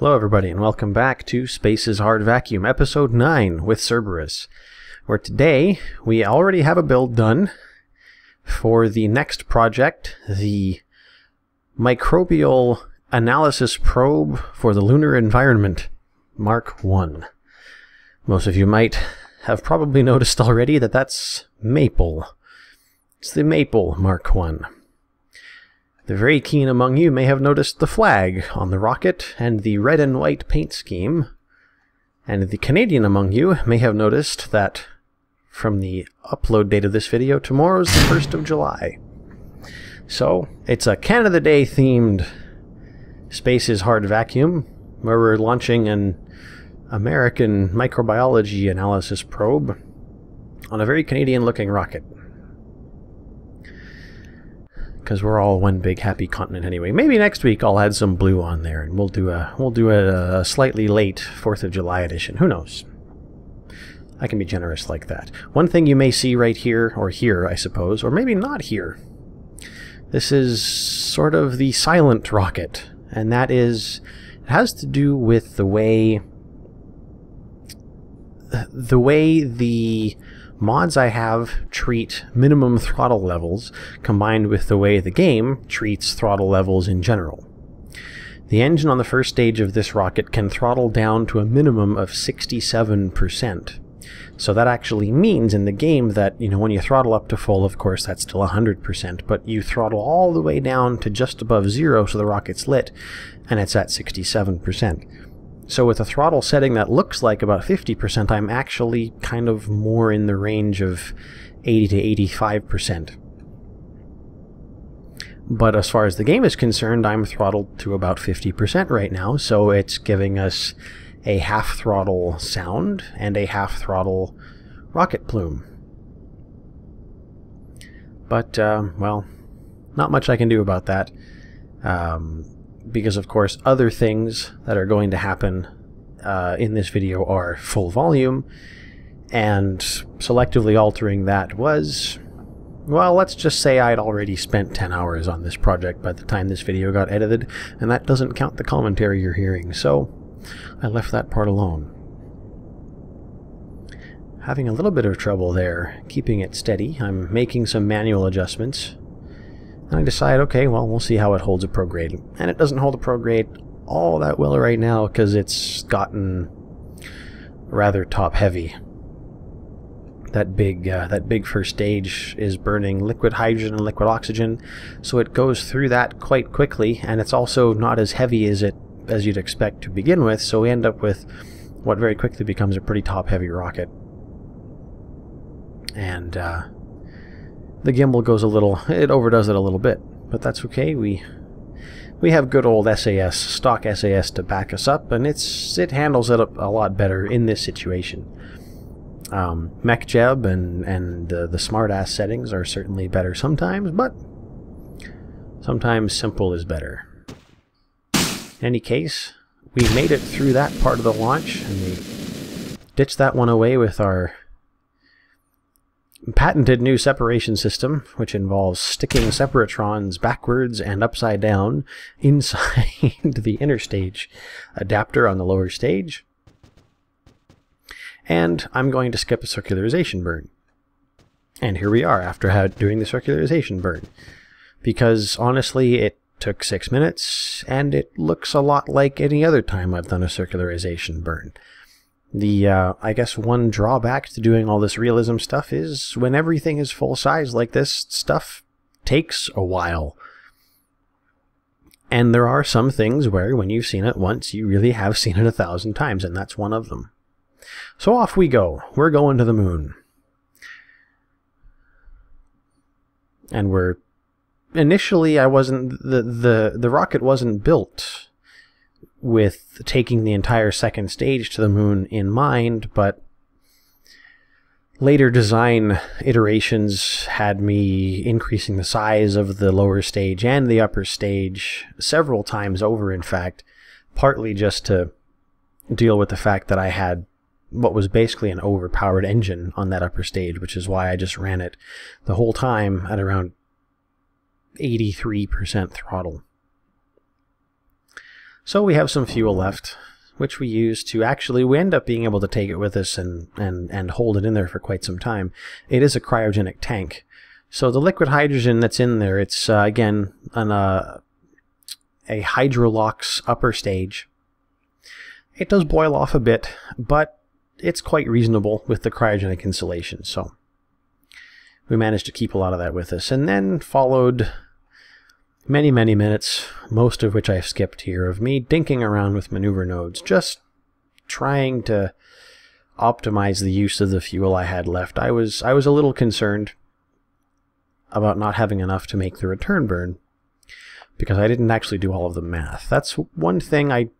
Hello everybody and welcome back to Space is Hard Vacuum, episode 9 with Cerberus, where today we already have a build done for the next project, the Microbial Analysis Probe for the Lunar Environment Mark I. Most of you might have probably noticed already that that's maple. It's the maple Mark I. The very keen among you may have noticed the flag on the rocket and the red and white paint scheme, and the Canadian among you may have noticed that from the upload date of this video, tomorrow's the 1st of July. So, it's a Canada Day themed Space is Hard Vacuum, where we're launching an American microbiology analysis probe on a very Canadian looking rocket. Because we're all one big happy continent anyway. Maybe next week I'll add some blue on there, and we'll do a slightly late 4th of July edition. Who knows? I can be generous like that. One thing you may see right here, or here, I suppose, or maybe not here. This is sort of the silent rocket, and that is, it has to do with the way the mods I have treat minimum throttle levels, combined with the way the game treats throttle levels in general. The engine on the first stage of this rocket can throttle down to a minimum of 67%. So that actually means in the game that, you know, when you throttle up to full, of course, that's still 100%, but you throttle all the way down to just above zero, so the rocket's lit, and it's at 67%. So with a throttle setting that looks like about 50%, I'm actually kind of more in the range of 80 to 85%. But as far as the game is concerned, I'm throttled to about 50% right now, so it's giving us a half-throttle sound and a half-throttle rocket plume. But, well, not much I can do about that. Because of course other things that are going to happen in this video are full volume, and selectively altering that was, well, let's just say I'd already spent 10 hours on this project by the time this video got edited, and that doesn't count the commentary you're hearing, so I left that part alone. Having a little bit of trouble there keeping it steady. I'm making some manual adjustments. And I decide, okay, well, we'll see how it holds a prograde. And it doesn't hold a prograde all that well right now because it's gotten rather top-heavy. That big first stage is burning liquid hydrogen and liquid oxygen, so it goes through that quite quickly, and it's also not as heavy as you'd expect to begin with, so we end up with what very quickly becomes a pretty top-heavy rocket. And, the gimbal goes a little, it overdoes it a little bit, but that's okay. We have good old SAS, stock SAS to back us up, and it handles it up a lot better in this situation. Mech Jeb and the smartass settings are certainly better sometimes, but sometimes simple is better. In any case, we made it through that part of the launch, and we ditched that one away with our patented new separation system, which involves sticking separatrons backwards and upside down inside the interstage adapter on the lower stage. And I'm going to skip a circularization burn. And here we are after doing the circularization burn. Because honestly, it took 6 minutes, and it looks a lot like any other time I've done a circularization burn. The, I guess one drawback to doing all this realism stuff is when everything is full size like this, stuff takes a while. And there are some things where when you've seen it once, you really have seen it 1,000 times, and that's one of them. So off we go. We're going to the moon. And we're... Initially, I wasn't... The rocket wasn't built with taking the entire second stage to the moon in mind, but later design iterations had me increasing the size of the lower stage and the upper stage several times over, in fact, partly just to deal with the fact that I had what was basically an overpowered engine on that upper stage, which is why I just ran it the whole time at around 83% throttle. So we have some fuel left, which we use to actually, we end up being able to take it with us and hold it in there for quite some time. It is a cryogenic tank. So the liquid hydrogen that's in there, it's again on a hydrolox upper stage. It does boil off a bit, but it's quite reasonable with the cryogenic insulation. So we managed to keep a lot of that with us, and then followed many, many minutes, most of which I've skipped here, of me dinking around with maneuver nodes, just trying to optimize the use of the fuel I had left. I was a little concerned about not having enough to make the return burn, because I didn't actually do all of the math. That's one thing I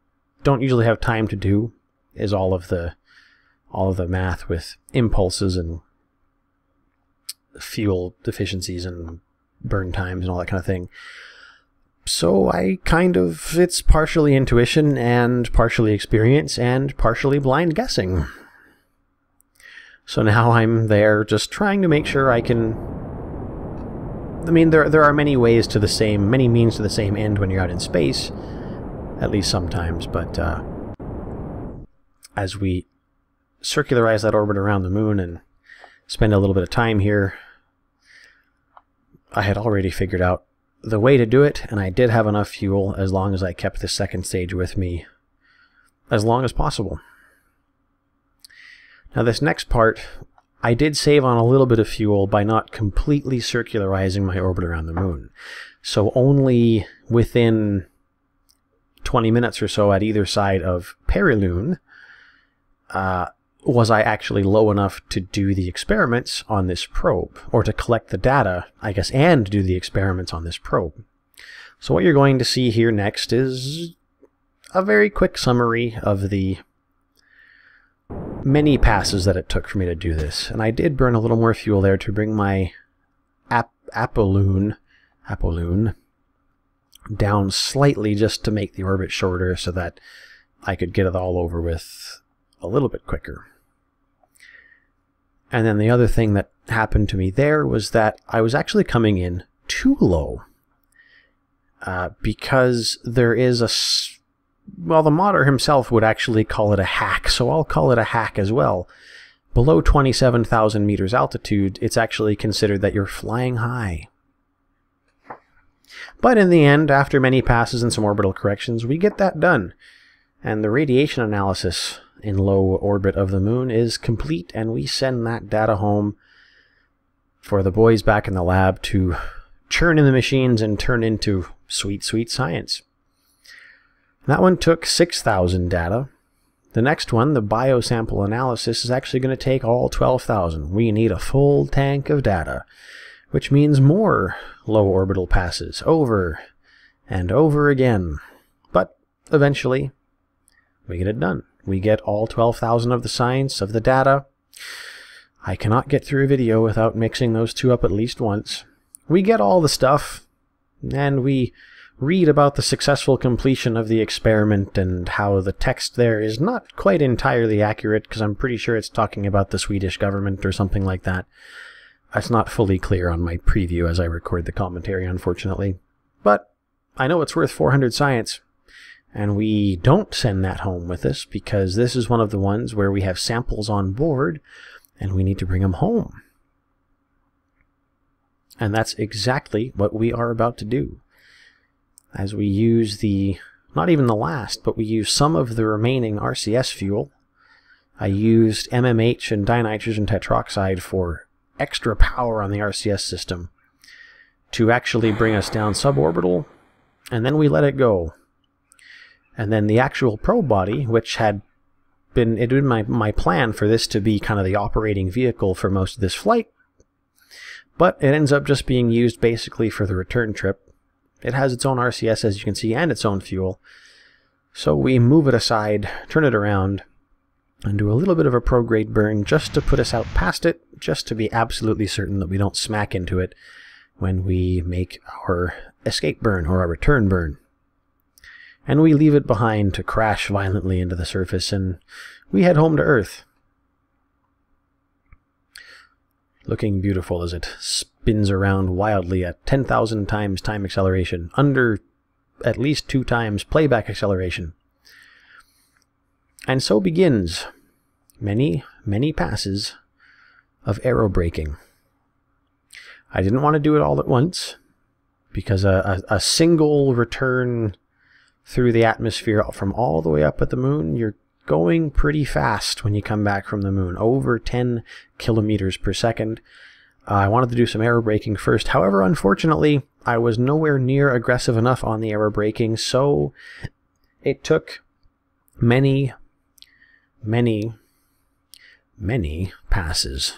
don't usually have time to do, is all of the math with impulses and fuel efficiencies and burn times and all that kind of thing. So I kind of, it's partially intuition and partially experience and partially blind guessing. So now I'm there just trying to make sure I can, I mean, there are many ways to the same, many means to the same end when you're out in space, at least sometimes, but as we circularize that orbit around the moon and spend a little bit of time here, I had already figured out the way to do it, and I did have enough fuel as long as I kept the second stage with me as long as possible. Now this next part, I did save on a little bit of fuel by not completely circularizing my orbit around the moon. So only within 20 minutes or so at either side of Perilune was I actually low enough to do the experiments on this probe, or to collect the data, I guess, and do the experiments on this probe. So what you're going to see here next is a very quick summary of the many passes that it took for me to do this. And I did burn a little more fuel there to bring my apolune down slightly, just to make the orbit shorter so that I could get it all over with a little bit quicker. And then the other thing that happened to me there was that I was actually coming in too low, because there is a, well, the modder himself would actually call it a hack, so I'll call it a hack as well. Below 27,000 meters altitude, it's actually considered that you're flying high. But in the end, after many passes and some orbital corrections, we get that done. And the radiation analysis in low orbit of the moon is complete, and we send that data home for the boys back in the lab to churn in the machines and turn into sweet, sweet science. That one took 6,000 data. The next one, the biosample analysis, is actually going to take all 12,000. We need a full tank of data, which means more low orbital passes over and over again. But eventually, we get it done. We get all 12,000 of the science, of the data. I cannot get through a video without mixing those two up at least once. We get all the stuff, and we read about the successful completion of the experiment and how the text there is not quite entirely accurate, because I'm pretty sure it's talking about the Swedish government or something like that. That's not fully clear on my preview as I record the commentary, unfortunately. But I know it's worth 400 science. And we don't send that home with us, because this is one of the ones where we have samples on board and we need to bring them home. And that's exactly what we are about to do. As we use the, not even the last, but we use some of the remaining RCS fuel. I used MMH and dinitrogen tetroxide for extra power on the RCS system to actually bring us down suborbital, and then we let it go. And then the actual probe body, which had been, it had been my plan for this to be kind of the operating vehicle for most of this flight, but it ends up just being used basically for the return trip. It has its own RCS, as you can see, and its own fuel. So we move it aside, turn it around, and do a little bit of a prograde burn just to put us out past it, just to be absolutely certain that we don't smack into it when we make our escape burn or our return burn. And we leave it behind to crash violently into the surface, and we head home to Earth. Looking beautiful as it spins around wildly at 10,000 times time acceleration, under at least 2 times playback acceleration. And so begins many, many passes of aerobraking. I didn't want to do it all at once, because a single return through the atmosphere from all the way up at the moon, you're going pretty fast when you come back from the moon, over 10 kilometers per second. I wanted to do some aerobraking first. However, unfortunately, I was nowhere near aggressive enough on the aerobraking, so it took many, many, many passes.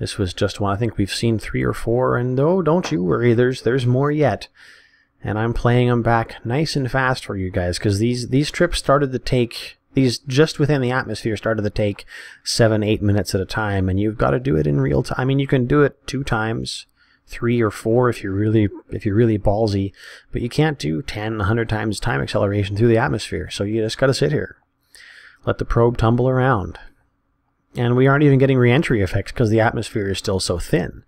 This was just one. I think we've seen 3 or 4, and oh, don't you worry, there's more yet. And I'm playing them back nice and fast for you guys, because these trips started to take, these just within the atmosphere started to take 7-8 minutes at a time, and you've got to do it in real time. I mean, you can do it 2 times, 3 or 4 if you're really ballsy, but you can't do 10, 100 times time acceleration through the atmosphere. So you just got to sit here, let the probe tumble around. And we aren't even getting re-entry effects because the atmosphere is still so thin.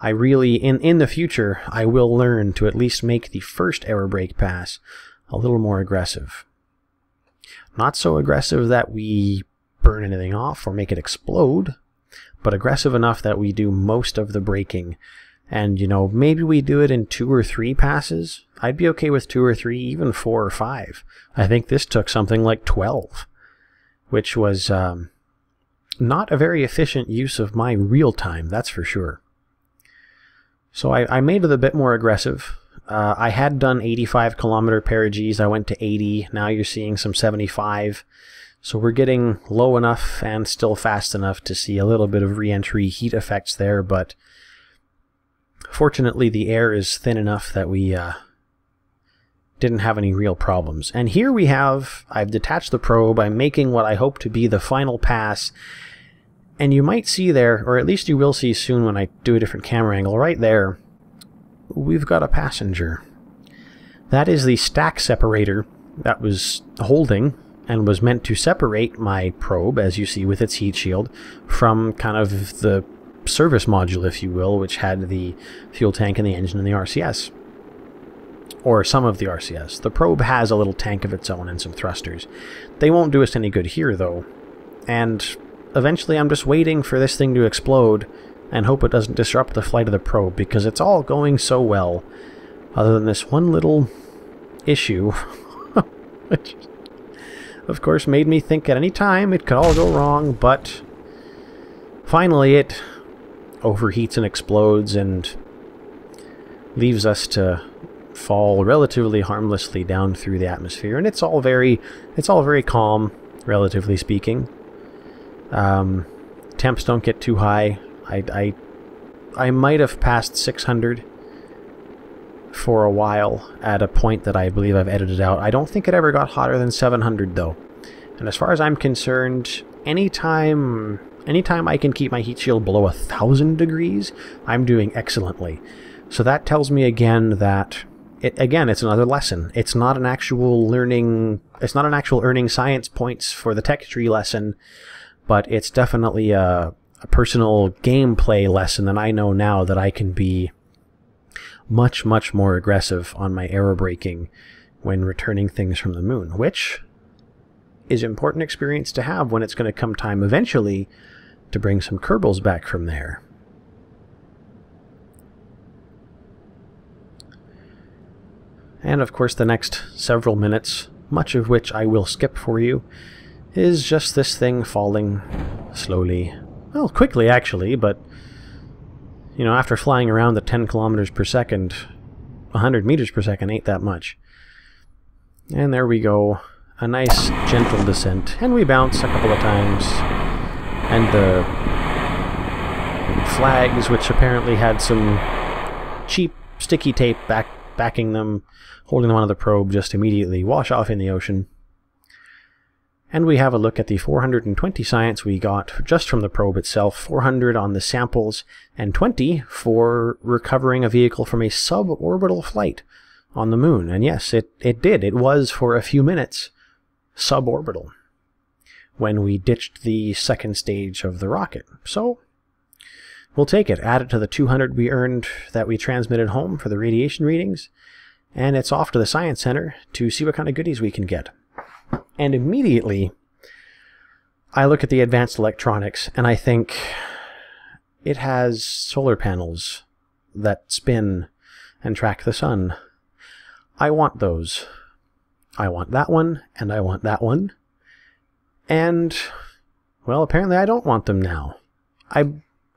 I really, in the future, I will learn to at least make the first aerobrake pass a little more aggressive. Not so aggressive that we burn anything off or make it explode, but aggressive enough that we do most of the braking. And, you know, maybe we do it in 2 or 3 passes. I'd be okay with 2 or 3, even 4 or 5. I think this took something like 12, which was not a very efficient use of my real time, that's for sure. So I made it a bit more aggressive. I had done 85-kilometer perigees. I went to 80. Now you're seeing some 75. So we're getting low enough and still fast enough to see a little bit of re-entry heat effects there, but fortunately the air is thin enough that we didn't have any real problems. And here we have, I've detached the probe. I'm making what I hope to be the final pass. And you might see there, or at least you will see soon when I do a different camera angle, right there, we've got a passenger. That is the stack separator that was holding and was meant to separate my probe, as you see with its heat shield, from kind of the service module, if you will, which had the fuel tank and the engine and the RCS. Or some of the RCS. The probe has a little tank of its own and some thrusters. They won't do us any good here, though. And eventually I'm just waiting for this thing to explode and hope it doesn't disrupt the flight of the probe, because it's all going so well, other than this one little issue, which of course made me think at any time it could all go wrong, but finally it overheats and explodes and leaves us to fall relatively harmlessly down through the atmosphere. And it's all very calm, relatively speaking. Temps don't get too high. I might have passed 600 for a while at a point that I believe I've edited out. I don't think it ever got hotter than 700 though. And as far as I'm concerned, anytime I can keep my heat shield below 1,000 degrees, I'm doing excellently. So that tells me again that it's another lesson. It's not an actual learning, it's not an actual earning science points for the tech tree lesson, but it's definitely a personal gameplay lesson, and I know now that I can be much, much more aggressive on my aerobraking when returning things from the moon, which is important experience to have when it's going to come time eventually to bring some Kerbals back from there. And of course the next several minutes, much of which I will skip for you, is just this thing falling slowly. Well, quickly actually, but you know, after flying around the 10 kilometers per second, 100 meters per second ain't that much. And there we go. A nice gentle descent. And we bounce a couple of times. And the flags, which apparently had some cheap sticky tape backing them, holding them onto the probe, just immediately wash off in the ocean. And we have a look at the 420 science we got just from the probe itself, 400 on the samples, and 20 for recovering a vehicle from a suborbital flight on the moon. And yes, it did. It was, for a few minutes, suborbital when we ditched the second stage of the rocket. So we'll take it, add it to the 200 we earned that we transmitted home for the radiation readings, and it's off to the Science Center to see what kind of goodies we can get. And immediately, I look at the advanced electronics and I think it has solar panels that spin and track the sun. I want those. I want that one, and I want that one. And, well, apparently I don't want them now.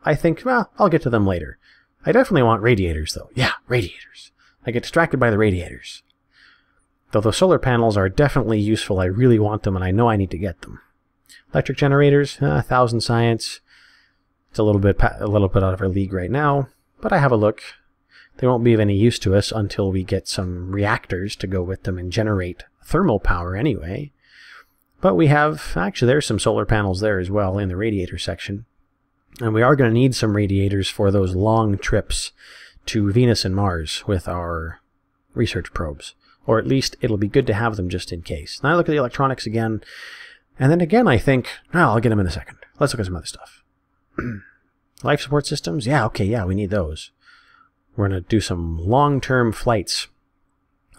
I think, well, I'll get to them later. I definitely want radiators, though. Yeah, radiators. I get distracted by the radiators. Though the solar panels are definitely useful. I really want them, and I know I need to get them. Electric generators, 1,000 science. It's a little bit out of our league right now, but I have a look. They won't be of any use to us until we get some reactors to go with them and generate thermal power anyway. But we have, actually there's some solar panels there as well in the radiator section. And we are going to need some radiators for those long trips to Venus and Mars with our research probes. Or at least it'll be good to have them just in case. Now I look at the electronics again, and then again I think, no, I'll get them in a second. Let's look at some other stuff. Life support systems? Yeah, okay, yeah, we need those. We're going to do some long-term flights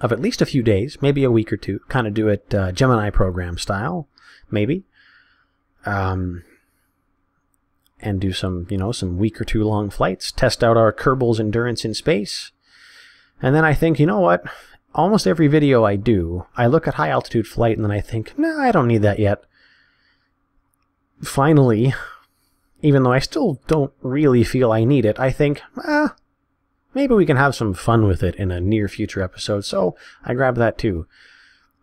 of at least a few days, maybe a week or two, kind of do it Gemini program style, maybe. And do some, you know, some week or two long flights, test out our Kerbals endurance in space. And then I think, you know what? Almost every video I do, I look at high-altitude flight and then I think, no, I don't need that yet. Finally, even though I still don't really feel I need it, I think, maybe we can have some fun with it in a near-future episode, so I grab that too.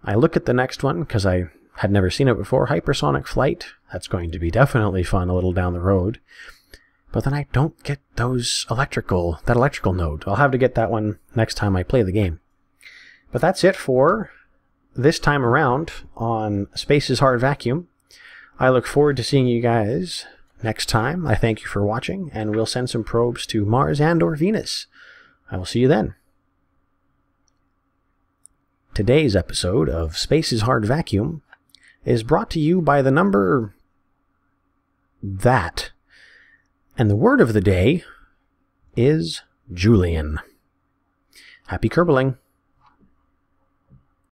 I look at the next one, because I had never seen it before, hypersonic flight. That's going to be definitely fun a little down the road. But then I don't get those that electrical node. I'll have to get that one next time I play the game. But that's it for this time around on Space is Hard Vacuum. I look forward to seeing you guys next time. I thank you for watching, and we'll send some probes to Mars and or Venus. I will see you then. Today's episode of Space is Hard Vacuum is brought to you by the number that. And the word of the day is Julian. Happy Kerbaling!